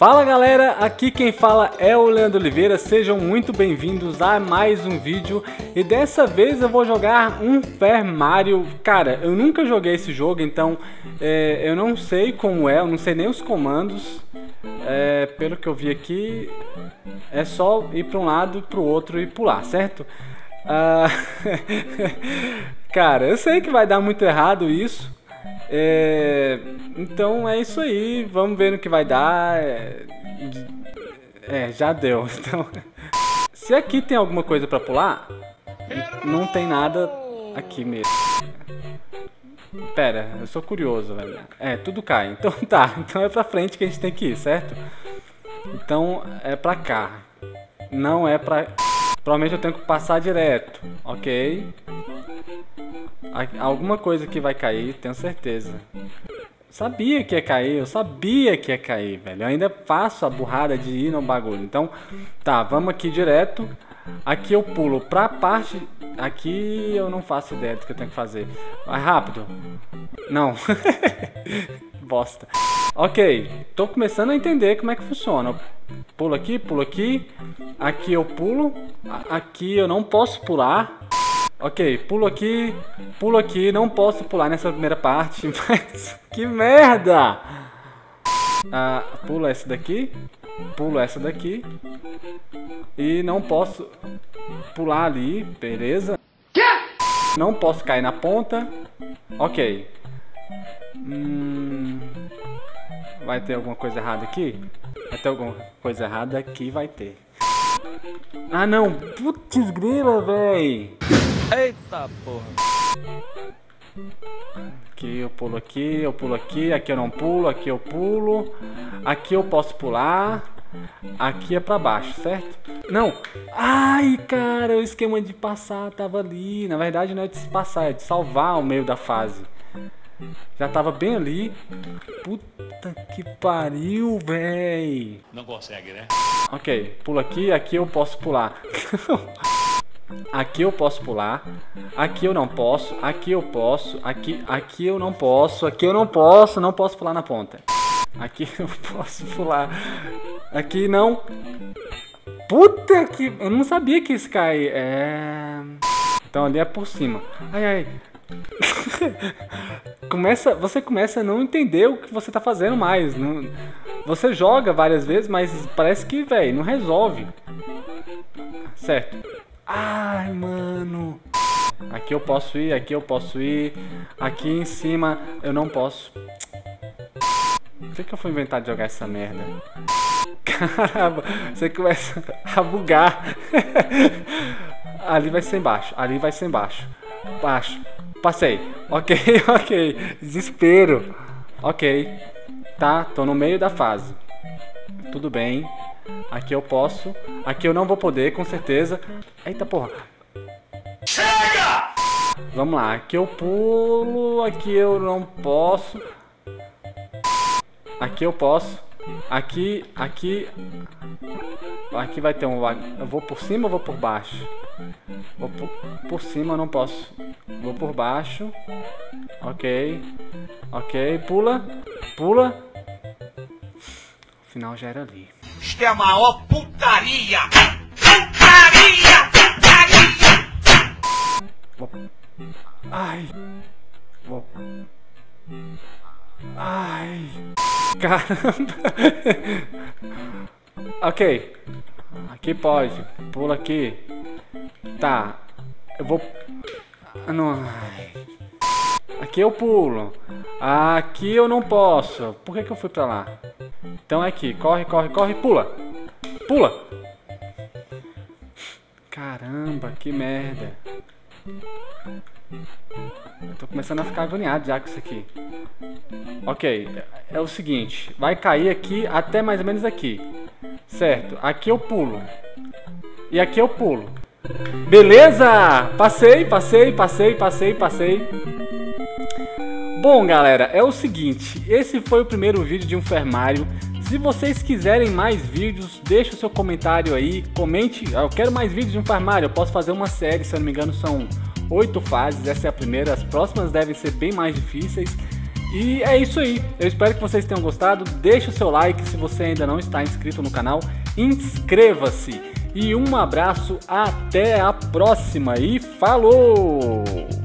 Fala galera, aqui quem fala é o Leandro Oliveira, sejam muito bem-vindos a mais um vídeo e dessa vez eu vou jogar Unfair Mario. Cara, eu nunca joguei esse jogo, então eu não sei como é, eu não sei nem os comandos. Pelo que eu vi aqui, é só ir para um lado, para o outro e pular, certo? Cara, eu sei que vai dar muito errado isso. Então é isso aí, vamos ver no que vai dar. Já deu. Então, se aqui tem alguma coisa pra pular, não tem nada aqui mesmo. Pera, eu sou curioso, velho. Tudo cai, então tá. Então é pra frente que a gente tem que ir, certo? Então é pra cá. Não é pra... Provavelmente eu tenho que passar direto, ok? Alguma coisa que vai cair, tenho certeza. Sabia que ia cair, eu sabia que ia cair, velho. Eu ainda faço a burrada de ir no bagulho. Então, tá, vamos aqui direto. Aqui eu pulo pra parte. Aqui eu não faço ideia do que eu tenho que fazer. Vai rápido. Não. Bosta. Ok, tô começando a entender como é que funciona. Eu pulo aqui, pulo aqui. Aqui eu pulo. Aqui eu não posso pular. Ok, pulo aqui, não posso pular nessa primeira parte, mas que merda! Pulo essa daqui, pulo essa daqui e não posso pular ali, beleza? Quê? Não posso cair na ponta, ok. Vai ter alguma coisa errada aqui? Vai ter alguma coisa errada aqui, vai ter. Ah não, putz grila, véi! Eita porra! Aqui eu pulo aqui, eu pulo aqui, aqui eu não pulo, aqui eu pulo. Aqui eu posso pular. Aqui é pra baixo, certo? Não! Ai, cara, o esquema de passar tava ali. Na verdade não é de se passar, é de salvar o meio da fase. Já tava bem ali. Puta que pariu, véi! Não consegue, né? Ok, pulo aqui, aqui eu posso pular. Aqui eu posso pular, aqui eu não posso, aqui eu posso, aqui eu não posso, aqui eu não posso pular na ponta. Aqui eu posso pular, aqui não. Puta que... Eu não sabia que isso cai. Então ali é por cima. Ai, ai. Você começa a não entender o que você tá fazendo mais. Não... Você joga várias vezes, mas parece que, velho, não resolve. Certo. Ai, mano. Aqui eu posso ir, aqui eu posso ir. Aqui em cima eu não posso. Por que eu fui inventar de jogar essa merda? Caramba, você começa a bugar. Ali vai ser embaixo, ali vai ser embaixo. Baixo, passei. Ok, ok, desespero. Ok, tá, tô no meio da fase. Tudo bem. Aqui eu posso, aqui eu não vou poder, com certeza. Eita porra! Chega! Vamos lá, aqui eu pulo, aqui eu não posso. Aqui eu posso. Aqui vai ter um... Eu vou por cima ou vou por baixo? Vou por cima eu não posso. Vou por baixo. Ok. Ok, pula. Pula. O final já era ali. Isto é a maior putaria! Putaria! Putaria! Ai! Ai! Caramba! Ok. Aqui pode. Pula aqui. Tá. Eu vou... Não... Aqui eu pulo. Aqui eu não posso. Por que que eu fui pra lá? Então é aqui, corre, corre, corre, pula. Pula. Caramba, que merda. Eu tô começando a ficar agoniado já com isso aqui. Ok, é o seguinte. Vai cair aqui até mais ou menos aqui. Certo, aqui eu pulo. E aqui eu pulo. Beleza! Passei, passei, passei, passei, passei. Bom galera, é o seguinte, esse foi o primeiro vídeo de Unfair Mario. Se vocês quiserem mais vídeos, deixa o seu comentário aí, comente, eu quero mais vídeos de Unfair Mario, eu posso fazer uma série, se eu não me engano são 8 fases, essa é a primeira, as próximas devem ser bem mais difíceis. E é isso aí, eu espero que vocês tenham gostado, deixa o seu like se você ainda não está inscrito no canal, inscreva-se. E um abraço, até a próxima e falou!